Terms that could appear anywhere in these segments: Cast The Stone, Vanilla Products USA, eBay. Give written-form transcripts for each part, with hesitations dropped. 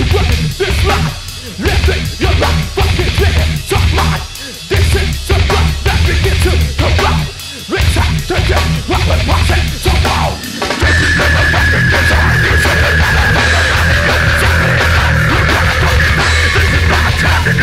you're running this life. Living your life, fucking living, talk mine. This is the life that begins to corrupt. It's time to get what we're watching, so now. This is the fucking desire, this is the Cast the Stone. Take your time, this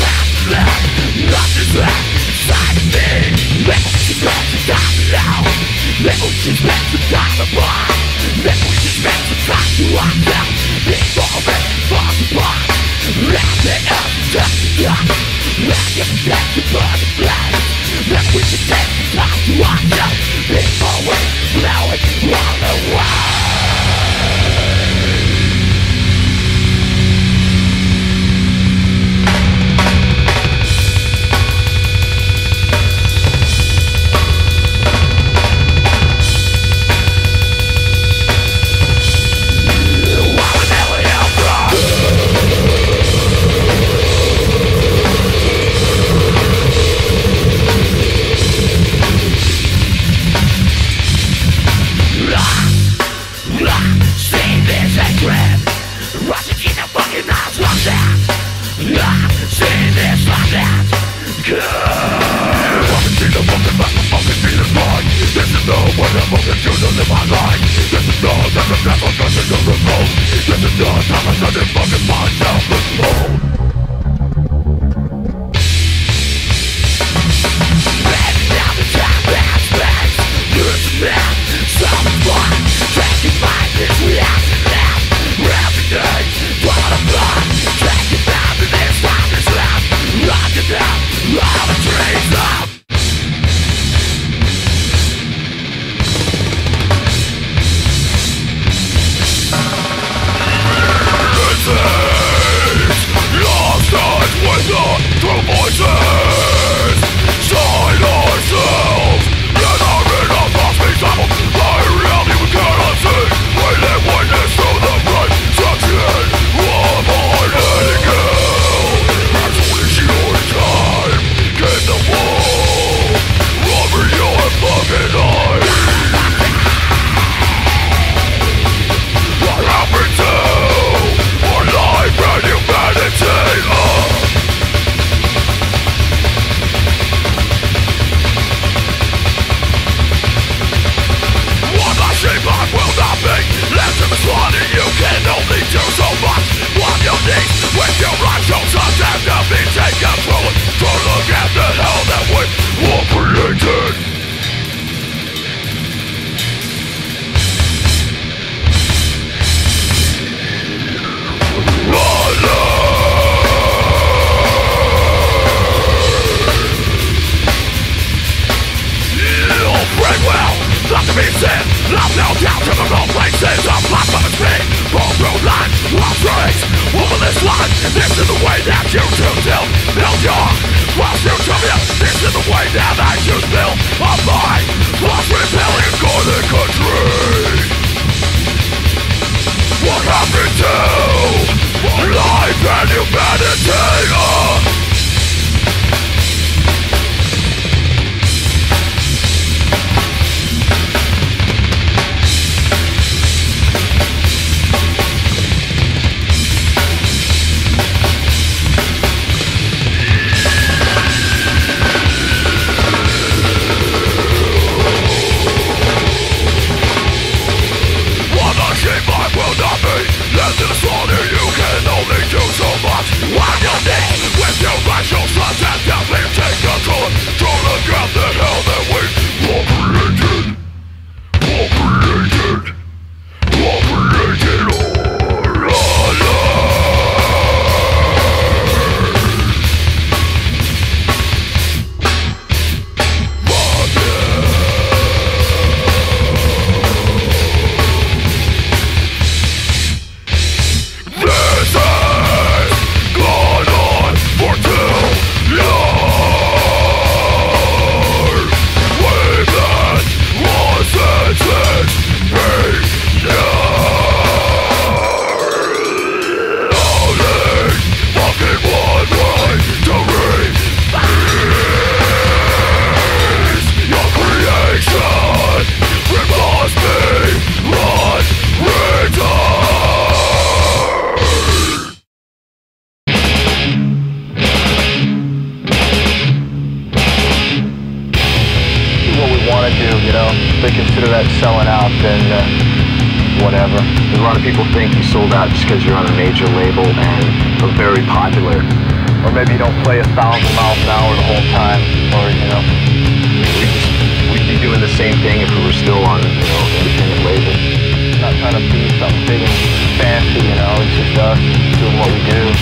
fast life, not this life. let me take control. Don't look at the hell that we operated. You'll bring well, not to be seen. Love no doubt, typical places of life of its feet. Wrong road line, lost race. Over this line, this is the way that you choose to build your whilst you come in. This is the way that I choose build of my lost rebellion for the country. What happened to life and humanity? Because you're on a major label and are very popular. Or maybe you don't play 1,000 miles an hour the whole time, or, you know, we'd be doing the same thing if we were still on, you know, an independent label. Not trying to be something big and fancy, you know, it's just us doing what we do.